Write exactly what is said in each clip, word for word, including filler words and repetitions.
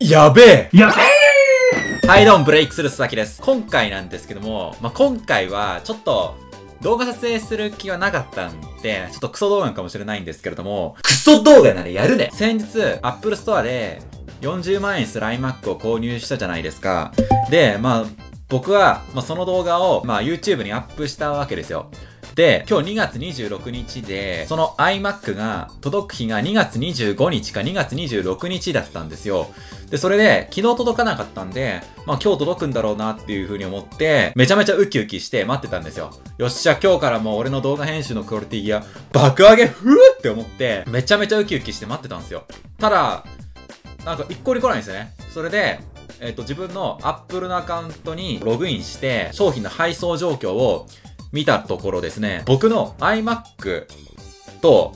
やべえやべえはい、どうも、ブレイクスルー須崎です。今回なんですけども、まあ、今回は、ちょっと、動画撮影する気はなかったんで、ちょっとクソ動画かもしれないんですけれども、クソ動画ならやるね。先日、Apple ストアで、よんじゅうまんえんする iMac を購入したじゃないですか。で、まあ、僕は、まあ、その動画を、まあ、YouTube にアップしたわけですよ。で、今日にがつにじゅうろくにちで、その iMac が届く日がにがつにじゅうごにちかにがつにじゅうろくにちだったんですよ。で、それで昨日届かなかったんで、まあ今日届くんだろうなっていう風に思って、めちゃめちゃウキウキして待ってたんですよ。よっしゃ、今日からもう俺の動画編集のクオリティが爆上げふーって思って、めちゃめちゃウキウキして待ってたんですよ。ただ、なんか一向に来ないんですよね。それで、えっと自分の Apple のアカウントにログインして、商品の配送状況を見たところですね、僕の iMac と、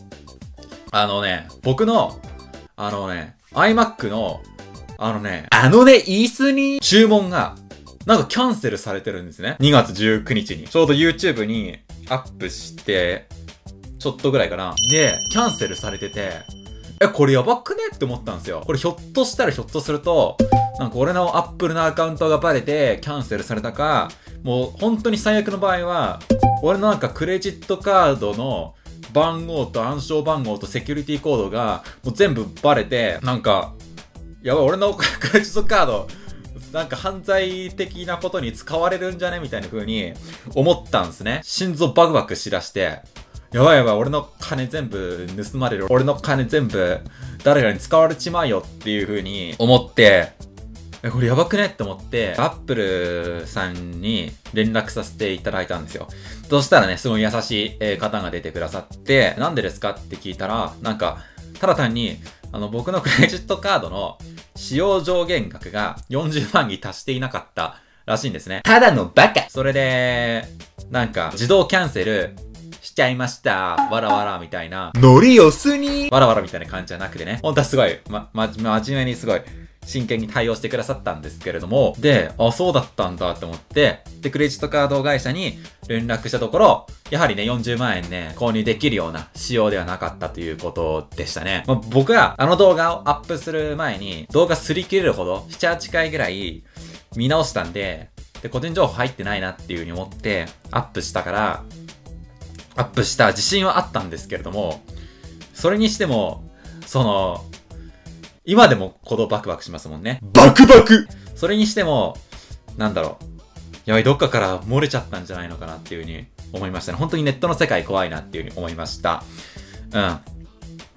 あのね、僕の、あのね、iMac の、あのね、あのね、イースに注文が、なんかキャンセルされてるんですね。にがつじゅうくにちに。ちょうど YouTube にアップして、ちょっとぐらいかな。で、キャンセルされてて、え、これやばくねって思ったんですよ。これひょっとしたらひょっとすると、なんか俺の Apple のアカウントがバレてキャンセルされたか、もう本当に最悪の場合は、俺のなんかクレジットカードの番号と暗証番号とセキュリティコードがもう全部バレて、なんか、やばい俺のクレジットカード、なんか犯罪的なことに使われるんじゃねみたいな風に思ったんですね。心臓バクバクしだして、やばいやばい俺の金全部盗まれる。俺の金全部誰かに使われちまうよっていう風に思って、え、これやばくねって思って、Apple さんに連絡させていただいたんですよ。そしたらね、すごい優しい方が出てくださって、なんでですかって聞いたら、なんか、ただ単に、あの、僕のクレジットカードの使用上限額がよんじゅうまんに達していなかったらしいんですね。ただのバカ！それで、なんか、自動キャンセルしちゃいました。わらわらみたいな。ノリよすにわらわらみたいな感じじゃなくてね。ほんとはすごい、ま、ま、真面目にすごい。真剣に対応してくださったんですけれども、で、あ、そうだったんだって思って、で、クレジットカード会社に連絡したところ、やはりね、よんじゅうまんえんね、購入できるような仕様ではなかったということでしたね。まあ、僕はあの動画をアップする前に、動画擦り切れるほど、ななはちかいぐらい見直したんで、で、個人情報入ってないなっていう風に思って、アップしたから、アップした自信はあったんですけれども、それにしても、その、今でも鼓動バクバクしますもんね。バクバク！それにしても、なんだろう。やばい、どっかから漏れちゃったんじゃないのかなっていう風に思いましたね。本当にネットの世界怖いなっていう風に思いました。うん。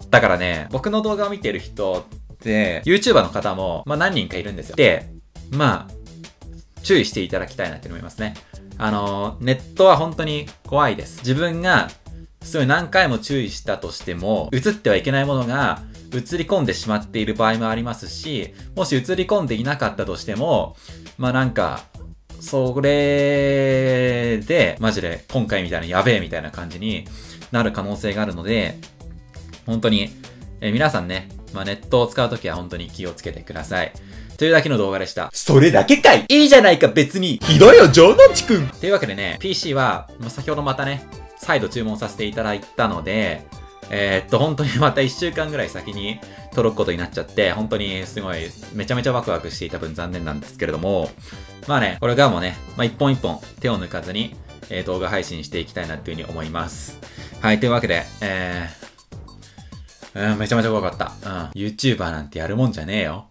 だからね、僕の動画を見てる人って、YouTuber の方も、まあ何人かいるんですよ。で、まあ、注意していただきたいなって思いますね。あの、ネットは本当に怖いです。自分が、すごい何回も注意したとしても、映ってはいけないものが、映り込んでしまっている場合もありますし、もし映り込んでいなかったとしても、まあなんか、それで、マジで今回みたいなやべえみたいな感じになる可能性があるので、本当に、え皆さんね、まあ、ネットを使うときは本当に気をつけてください。というだけの動画でした。それだけかいいいじゃないか別にひどいよ、ジョナチ君というわけでね、ピーシー は、まあ、先ほどまたね、再度注文させていただいたので、えーっと、本当にまたいっしゅうかんぐらい先に届くことになっちゃって、本当にすごい、めちゃめちゃワクワクしていた分残念なんですけれども、まあね、これからもね、まあ一本一本手を抜かずに、えー、動画配信していきたいなっていうふうに思います。はい、というわけで、えー、うん、めちゃめちゃ怖かった。うん、YouTuber なんてやるもんじゃねえよ。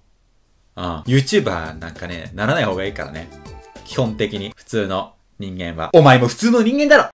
うん、YouTuber なんかね、ならない方がいいからね。基本的に、普通の人間は。お前も普通の人間だろ！